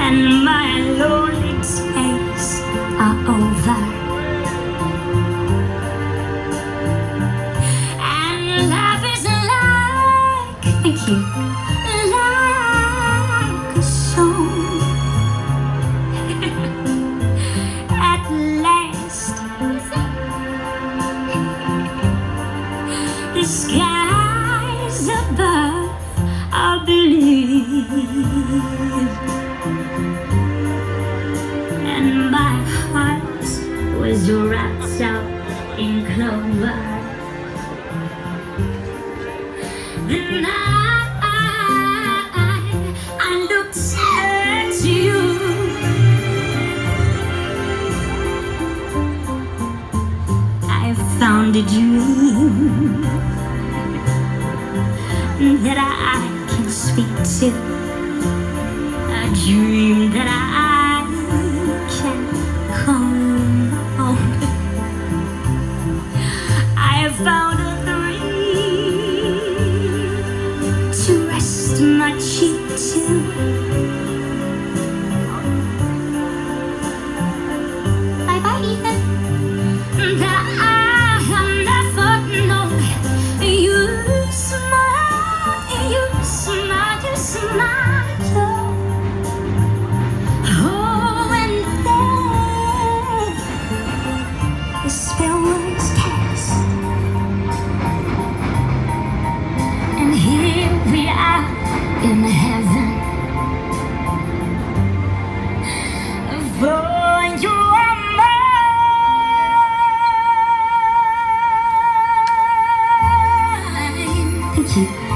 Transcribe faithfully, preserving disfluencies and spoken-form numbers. And my lonely days are over, and love is like a key, like a song. At last the skies above are blue, and my heart was wrapped up in clover. Then I, I looked at you, I found a dream that I can speak to, a dream that I found a dream to rest my cheek to. Bye bye, Ethan. That I have never known. You smile, you smile, you smile. Oh, and then the spell was cast. In heaven, for you are mine. Thank you.